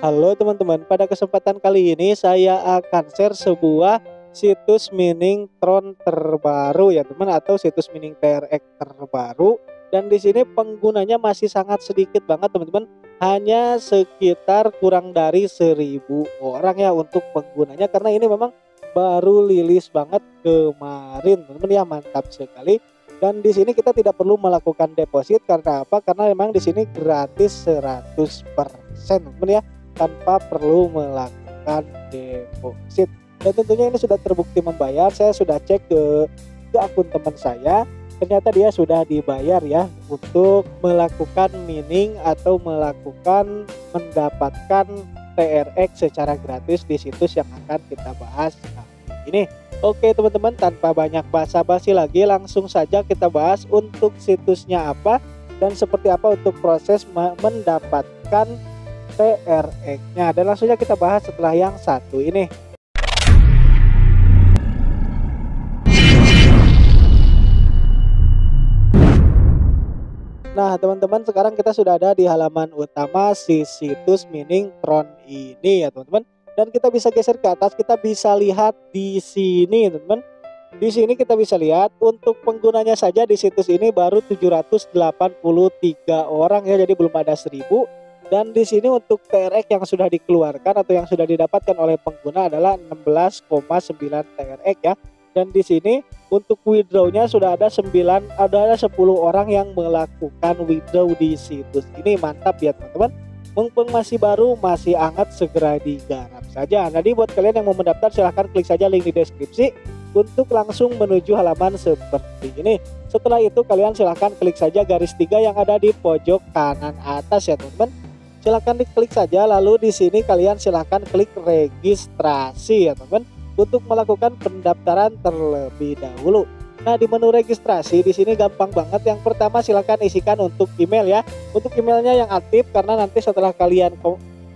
Halo teman-teman, pada kesempatan kali ini saya akan share sebuah situs mining Tron terbaru ya teman, atau situs mining TRX terbaru. Dan di sini penggunanya masih sangat sedikit banget teman-teman, hanya sekitar kurang dari 1000 orang ya untuk penggunanya, karena ini memang baru rilis banget kemarin teman-teman ya, mantap sekali. Dan di sini kita tidak perlu melakukan deposit, karena apa? Karena memang di sini gratis 100% teman-teman ya, tanpa perlu melakukan deposit. Dan tentunya ini sudah terbukti membayar. Saya sudah cek ke akun teman saya, ternyata dia sudah dibayar ya untuk melakukan mining atau melakukan mendapatkan TRX secara gratis di situs yang akan kita bahas kali ini. Oke teman-teman, tanpa banyak basa-basi lagi, langsung saja kita bahas untuk situsnya apa dan seperti apa untuk proses mendapatkan TRX-nya, dan langsung saja kita bahas setelah yang satu ini. Nah teman-teman, sekarang kita sudah ada di halaman utama si situs mining Tron ini ya teman-teman, dan kita bisa geser ke atas, kita bisa lihat di sini teman-teman. Di sini kita bisa lihat untuk penggunanya saja di situs ini baru 783 orang ya, jadi belum ada 1000. Dan di sini untuk TRX yang sudah dikeluarkan atau yang sudah didapatkan oleh pengguna adalah 16,9 TRX ya. Dan di sini untuk withdraw-nya sudah ada 10 orang yang melakukan withdraw di situs ini, mantap ya teman-teman. Mumpung masih baru, masih hangat, segera digarap saja. Jadi buat kalian yang mau mendaftar, silahkan klik saja link di deskripsi untuk langsung menuju halaman seperti ini. Setelah itu kalian silahkan klik saja garis 3 yang ada di pojok kanan atas ya teman-teman. Silahkan diklik saja, lalu di sini kalian silahkan klik registrasi ya teman-teman, untuk melakukan pendaftaran terlebih dahulu. Nah di menu registrasi di sini gampang banget. Yang pertama silahkan isikan untuk email ya, untuk emailnya yang aktif, karena nanti setelah kalian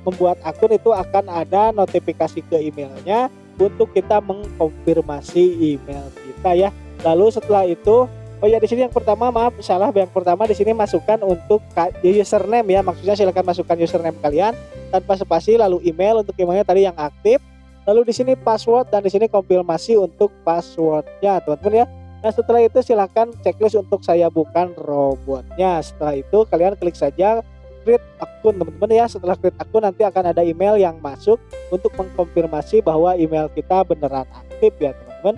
membuat akun itu akan ada notifikasi ke emailnya untuk kita mengkonfirmasi email kita ya. Lalu setelah itu, oh ya, di sini yang pertama, maaf salah, yang pertama di sini masukkan untuk username ya, maksudnya silahkan masukkan username kalian tanpa spasi, lalu email untuk emailnya tadi yang aktif, lalu di sini password, dan di sini konfirmasi untuk passwordnya teman-teman ya. Nah setelah itu silahkan checklist untuk saya bukan robotnya. Setelah itu kalian klik saja create akun teman-teman ya. Setelah create akun nanti akan ada email yang masuk untuk mengkonfirmasi bahwa email kita beneran aktif ya teman-teman.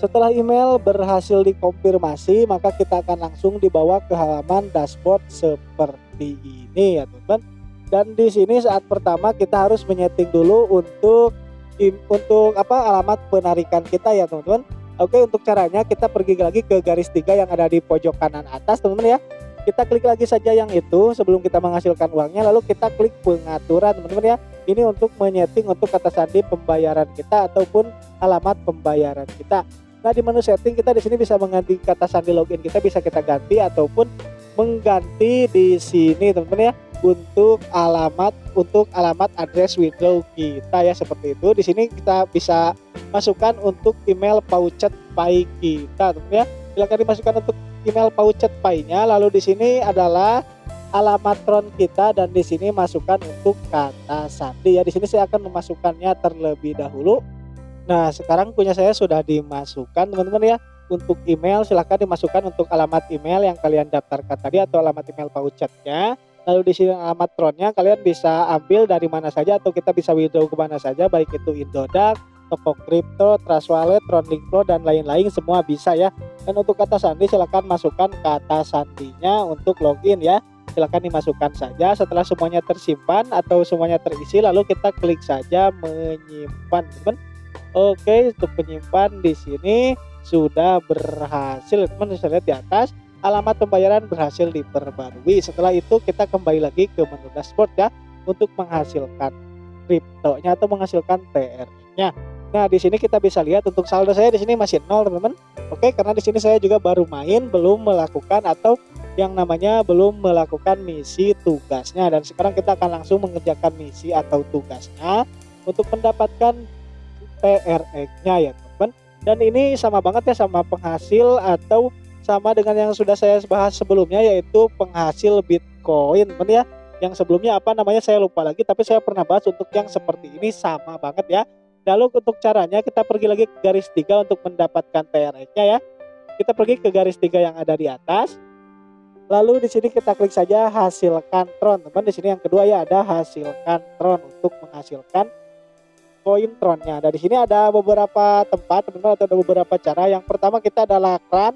Setelah email berhasil dikonfirmasi, maka kita akan langsung dibawa ke halaman dashboard seperti ini ya teman-teman. Dan di sini saat pertama kita harus menyeting dulu untuk alamat penarikan kita ya teman-teman. Oke, untuk caranya kita pergi lagi ke garis 3 yang ada di pojok kanan atas teman-teman ya. Kita klik lagi saja yang itu sebelum kita menghasilkan uangnya, lalu kita klik pengaturan teman-teman ya. Ini untuk menyeting untuk kata sandi pembayaran kita ataupun alamat pembayaran kita. Nah di menu setting kita di sini bisa mengganti kata sandi login, kita bisa kita ganti ataupun mengganti di sini teman-teman ya, untuk alamat address withdraw kita ya, seperti itu. Di sini kita bisa masukkan untuk email FaucetPay kita teman-teman ya. Silakan dimasukkan untuk email FaucetPay-nya, lalu di sini adalah alamat Tron kita, dan di sini masukkan untuk kata sandi ya. Di sini saya akan memasukkannya terlebih dahulu. Nah sekarang punya saya sudah dimasukkan teman-teman ya. Untuk email silahkan dimasukkan untuk alamat email yang kalian daftarkan tadi atau alamat email vouchernya. Lalu di sini alamat Tronnya kalian bisa ambil dari mana saja atau kita bisa withdraw ke mana saja, baik itu Indodax, toko kripto, Trust Wallet, Tronlink Pro, dan lain-lain semua bisa ya. Dan untuk kata sandi silahkan masukkan kata sandinya untuk login ya. Silahkan dimasukkan saja. Setelah semuanya tersimpan atau semuanya terisi, lalu kita klik saja menyimpan teman-teman. Oke, untuk penyimpan di sini sudah berhasil. Teman-teman bisa lihat di atas, alamat pembayaran berhasil diperbarui. Setelah itu kita kembali lagi ke menu dashboard ya, untuk menghasilkan kriptonya atau menghasilkan TR-nya. Nah di sini kita bisa lihat untuk saldo saya di sini masih 0 teman-teman. Oke, karena di sini saya juga baru main, belum melakukan atau yang namanya belum melakukan misi tugasnya. Dan sekarang kita akan langsung mengerjakan misi atau tugasnya untuk mendapatkan TRX-nya ya teman-teman. Dan ini sama banget ya sama penghasil atau sama dengan yang sudah saya bahas sebelumnya, yaitu penghasil Bitcoin teman ya. yang sebelumnya apa namanya saya lupa lagi, tapi saya pernah bahas untuk yang seperti ini sama banget ya. Lalu untuk caranya kita pergi lagi ke garis 3 untuk mendapatkan TRX-nya ya. Kita pergi ke garis 3 yang ada di atas. Lalu di sini kita klik saja hasilkan Tron. Teman di sini yang kedua ya ada hasilkan Tron untuk menghasilkan koin Tronnya. Nah, di sini ada beberapa tempat teman-teman atau ada beberapa cara. Yang pertama kita adalah Tron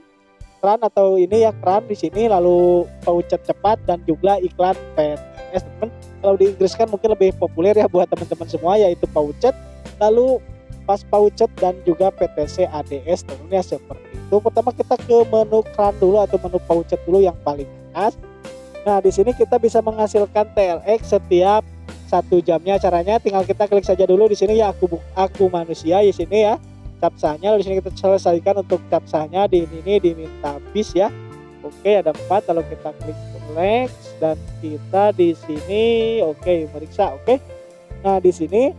atau ini ya Tron di sini, lalu voucher cepat dan juga iklan PNS teman. Kalau di Inggris kan mungkin lebih populer ya buat teman-teman semua yaitu voucher, lalu pas voucher dan juga PTC ADS tentunya seperti itu. Pertama kita ke menu Tron dulu atau menu voucher dulu yang paling atas. Nah, di sini kita bisa menghasilkan TRX setiap 1 jamnya. Caranya tinggal kita klik saja dulu di sini ya aku manusia di sini ya. Capsahnya di sini kita selesaikan untuk capsahnya di ini diminta bis ya. Oke, ada 4, lalu kita klik next dan kita di sini oke meriksa oke. Nah, di sini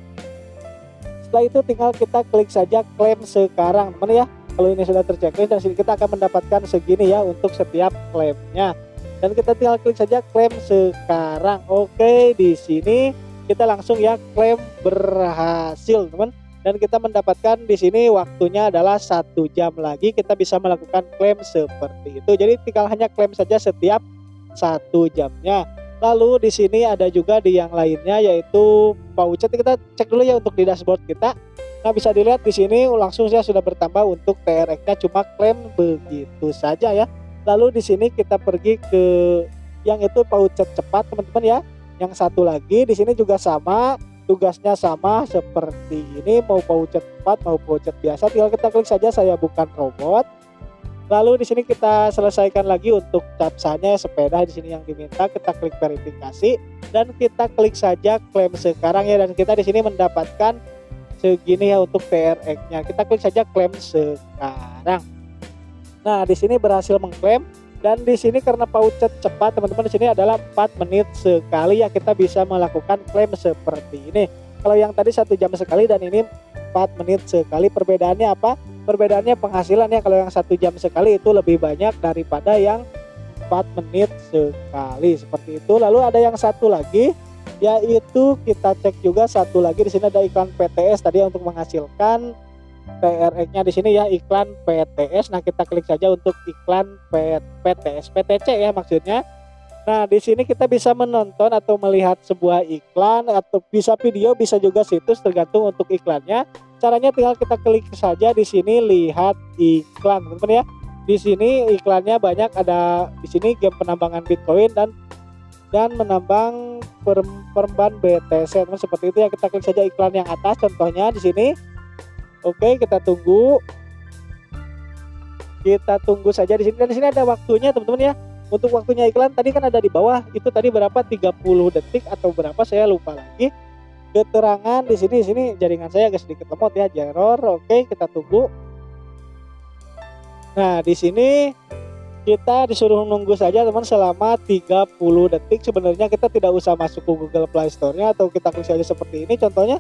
setelah itu tinggal kita klik saja klaim sekarang teman ya. Kalau ini sudah terchecklist dan sini kita akan mendapatkan segini ya untuk setiap klaimnya. Dan kita tinggal klik saja klaim sekarang. Oke, di sini kita langsung ya klaim berhasil teman. Dan kita mendapatkan di sini waktunya adalah 1 jam lagi kita bisa melakukan klaim seperti itu. Jadi tinggal hanya klaim saja setiap 1 jamnya. Lalu di sini ada juga di yang lainnya yaitu voucher. Kita cek dulu ya untuk di dashboard kita. Nah, bisa dilihat di sini langsung ya sudah bertambah untuk TRX-nya cuma klaim begitu saja ya. Lalu di sini kita pergi ke yang itu voucher cepat teman-teman ya. Yang satu lagi di sini juga sama. Tugasnya sama seperti ini, mau voucher cepat mau voucher biasa, tinggal kita klik saja saya bukan robot. Lalu di sini kita selesaikan lagi untuk capsanya sepeda di sini yang diminta, kita klik verifikasi dan kita klik saja klaim sekarang ya. Dan kita di sini mendapatkan segini ya untuk TRX-nya. Kita klik saja klaim sekarang. Nah, di sini berhasil mengklaim. Dan di sini karena voucher cepat teman-teman di sini adalah 4 menit sekali ya kita bisa melakukan klaim seperti ini. Kalau yang tadi 1 jam sekali dan ini 4 menit sekali, perbedaannya apa? Perbedaannya penghasilan ya. Kalau yang 1 jam sekali itu lebih banyak daripada yang 4 menit sekali seperti itu. Lalu ada yang satu lagi yaitu kita cek juga satu lagi di sini ada iklan PTS tadi untuk menghasilkan TRX-nya di sini ya iklan PTS. Nah, kita klik saja untuk iklan PTS PTC ya maksudnya. Nah, di sini kita bisa menonton atau melihat sebuah iklan atau bisa video, bisa juga situs tergantung untuk iklannya. Caranya tinggal kita klik saja di sini lihat iklan, teman-teman ya. Di sini iklannya banyak, ada di sini game penambangan Bitcoin dan menambang perban BTC. Teman seperti itu ya. Kita klik saja iklan yang atas contohnya di sini. Oke, kita tunggu saja di sini. Dan di sini ada waktunya teman-teman ya. Untuk waktunya iklan tadi kan ada di bawah itu tadi berapa 30 detik atau berapa saya lupa lagi. Keterangan di sini jaringan saya agak sedikit lemot ya, error. Oke, kita tunggu. Nah, di sini kita disuruh nunggu saja teman selama 30 detik. Sebenarnya kita tidak usah masuk ke Google Play Store-nya atau kita klik saja seperti ini contohnya.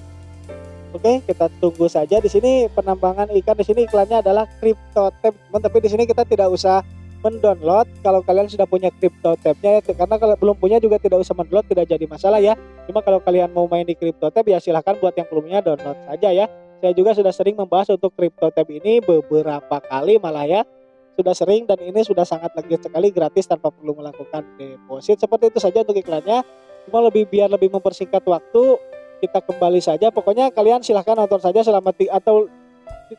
Oke, kita tunggu saja di sini penambangan ikan. Di sini iklannya adalah CryptoTab, teman. Tapi di sini kita tidak usah mendownload. Kalau kalian sudah punya CryptoTab-nya ya, karena kalau belum punya juga tidak usah mendownload, tidak jadi masalah ya. Cuma kalau kalian mau main di CryptoTab ya silahkan buat yang belumnya download saja ya. Saya juga sudah sering membahas untuk CryptoTab ini beberapa kali malah ya. Sudah sering dan ini sudah sangat legit sekali, gratis tanpa perlu melakukan deposit. Seperti itu saja untuk iklannya. Cuma biar lebih mempersingkat waktu. Kita kembali saja, pokoknya kalian silahkan nonton saja selama atau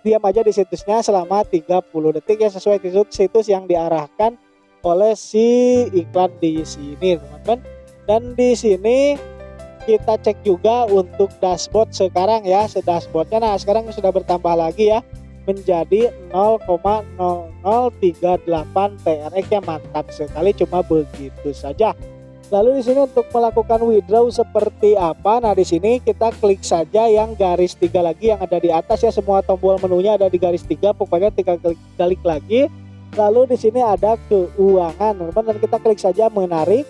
diam aja di situsnya selama 30 detik ya sesuai situs yang diarahkan oleh si iklan di sini teman-teman. Dan di sini kita cek juga untuk dashboard sekarang ya, dashboardnya. Nah, sekarang sudah bertambah lagi ya menjadi 0,0038 TRX ya, mantap sekali, cuma begitu saja. Lalu di sini untuk melakukan withdraw seperti apa? Nah, di sini kita klik saja yang garis 3 lagi yang ada di atas ya, semua tombol menunya ada di garis 3. Pokoknya tinggal klik lagi. Lalu di sini ada keuangan, teman-teman, dan kita klik saja menarik.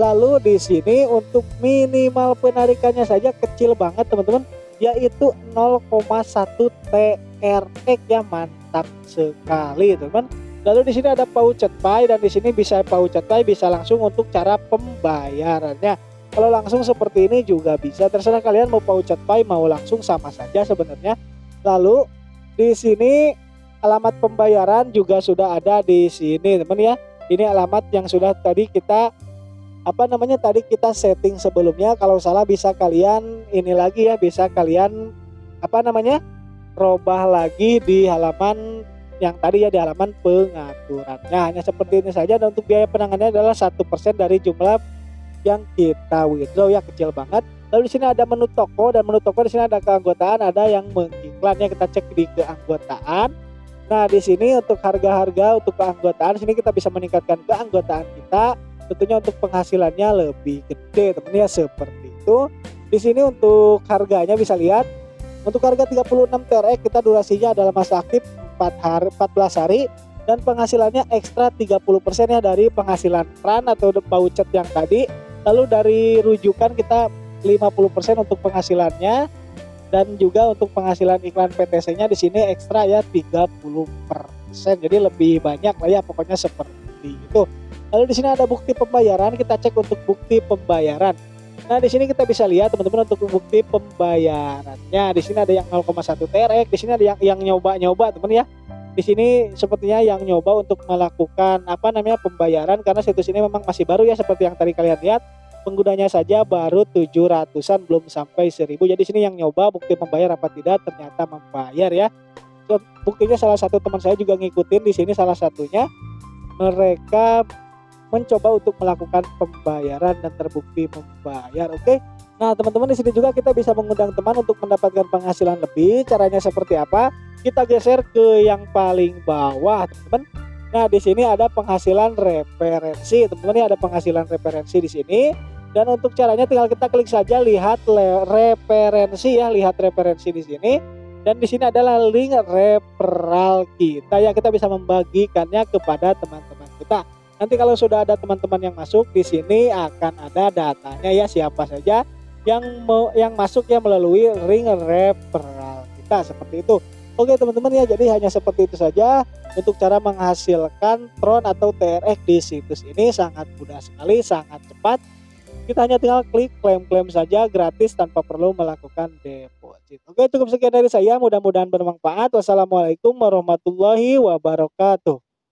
Lalu di sini untuk minimal penarikannya saja kecil banget, teman-teman, yaitu 0,1 TRX ya, mantap sekali, teman-teman. Lalu di sini ada FaucetPay dan di sini bisa FaucetPay bisa langsung untuk cara pembayarannya. Kalau langsung seperti ini juga bisa, terserah kalian mau FaucetPay mau langsung sama saja sebenarnya. Lalu di sini alamat pembayaran juga sudah ada di sini teman ya. Ini alamat yang sudah tadi kita tadi kita setting sebelumnya. Kalau salah bisa kalian ini lagi ya, bisa kalian robah lagi di halaman yang tadi ya, di halaman pengaturan. Nah, hanya seperti ini saja. Dan untuk biaya penanganannya adalah 1% dari jumlah yang kita withdraw ya, kecil banget. Lalu di sini ada menu toko, dan menu toko di sini ada keanggotaan, ada yang mengiklannya. Kita cek di keanggotaan. Nah, di sini untuk harga-harga untuk keanggotaan, sini kita bisa meningkatkan keanggotaan kita. Tentunya untuk penghasilannya lebih gede, teman ya, seperti itu. Di sini untuk harganya bisa lihat. Untuk harga 36 TRX kita durasinya adalah masa aktif 14 hari dan penghasilannya ekstra 30% ya dari penghasilan Tron atau voucher yang tadi. Lalu dari rujukan kita 50% untuk penghasilannya, dan juga untuk penghasilan iklan PTC-nya di sini ekstra ya 30%. Jadi lebih banyak lah ya, pokoknya seperti itu. Lalu di sini ada bukti pembayaran, kita cek untuk bukti pembayaran. Nah, di sini kita bisa lihat teman-teman untuk bukti pembayarannya. Di sini ada yang 0,1 TRX, di sini ada yang nyoba-nyoba teman ya. Di sini sepertinya yang nyoba untuk melakukan pembayaran, karena situs ini memang masih baru ya, seperti yang tadi kalian lihat penggunanya saja baru 700-an, belum sampai 1000. Jadi di sini yang nyoba bukti membayar apa tidak, ternyata membayar ya. So, buktinya salah satu teman saya juga ngikutin di sini, salah satunya mereka mencoba untuk melakukan pembayaran dan terbukti membayar. Oke. Nah, teman-teman, di sini juga kita bisa mengundang teman untuk mendapatkan penghasilan lebih. Caranya seperti apa? Kita geser ke yang paling bawah, teman-teman. Nah, di sini ada penghasilan referensi. Teman-teman, ini ada penghasilan referensi di sini. Dan untuk caranya tinggal kita klik saja lihat referensi ya, lihat referensi di sini. Dan di sini adalah link referral kita ya, kita bisa membagikannya kepada teman-teman kita. Nanti kalau sudah ada teman-teman yang masuk di sini akan ada datanya ya, siapa saja yang masuk ya melalui link referral kita, seperti itu. Oke teman-teman ya, jadi hanya seperti itu saja untuk cara menghasilkan Tron atau TRX di situs ini. Sangat mudah sekali, sangat cepat. Kita hanya tinggal klik klaim-klaim saja, gratis tanpa perlu melakukan deposit. Oke, cukup sekian dari saya, mudah-mudahan bermanfaat. Wassalamualaikum warahmatullahi wabarakatuh.